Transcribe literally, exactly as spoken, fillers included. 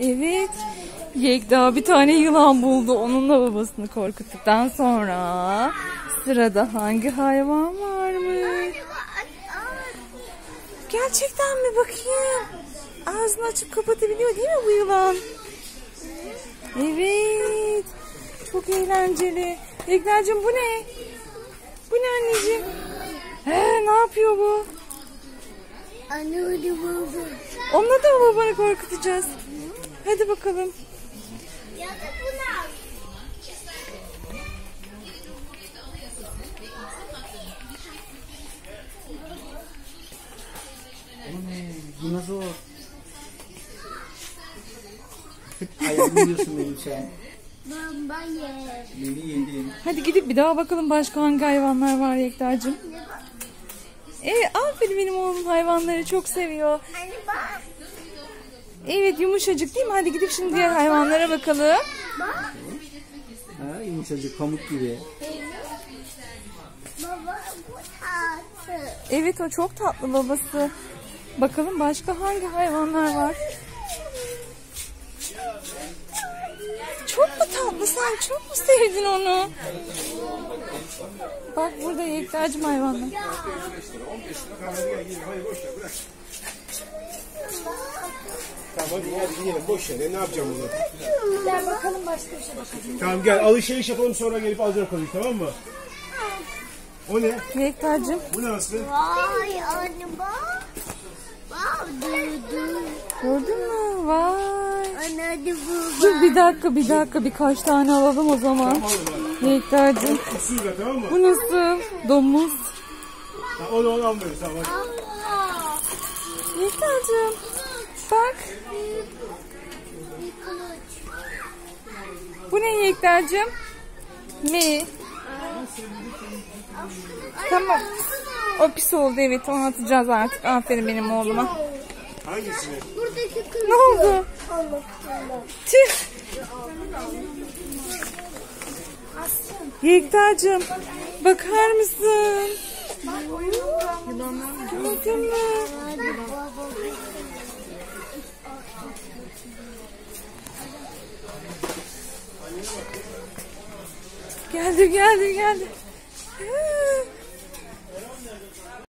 Evet. Yekta bir tane yılan buldu. Onunla babasını korkuttuktan sonra sırada hangi hayvan var mı? Gerçekten mi? Bakayım. Ağzını açıp kapatabiliyor değil mi bu yılan? Evet. Çok eğlenceli. Yektacığım bu ne? Bu ne anneciğim? He, ne yapıyor bu? Anne onu buldu. Onunla da mı babanı korkutacağız? Hadi bakalım. Ya da buna. Bu nasıl o? Ayağını yiyorsun benim sen. Baba ye. Beni yedin. Hadi gidip bir daha bakalım başka hangi hayvanlar var Yektacığım. Evet, aferin benim oğlum hayvanları çok seviyor. Anne bak. Evet yumuşacık değil mi? Hadi gidip şimdi diğer hayvanlara bakalım. Bak. Ha, yumuşacık pamuk gibi. Baba bu tatlı. Evet o çok tatlı babası. Bakalım başka hangi hayvanlar var? Çok mu tatlı sen? Çok mu sevdin onu? Bak burada Yektacığım hayvanlar. Tamam hadi gidelim boş ver. Ne yapacağım bunu? Gel bakalım başka bir şey bakalım. Tamam gel alışveriş yapalım sonra gelip alacak konuş tamam mı? O ne? Yektacığım. Bu ne Aslı? Vay anne bak. Vav durdu. Gördün mü? Vay. Anne hadi bu. Dur bir dakika bir dakika birkaç tane alalım o zaman. Tamam hadi. Yektacığım. Kusuyla tamam mı? Bu nasıl? Domuz. Onu onu almıyoruz tamam hadi. Yektacığım. Bak. Bu ne Yektacığım? Mi. Tamam. O pis oldu evet onu atacağız artık. Aferin benim oğluma. Hangisi? Ne oldu? Tüh. Yektacığım bakar mısın? Bakın mı? Geldim geldim geldim.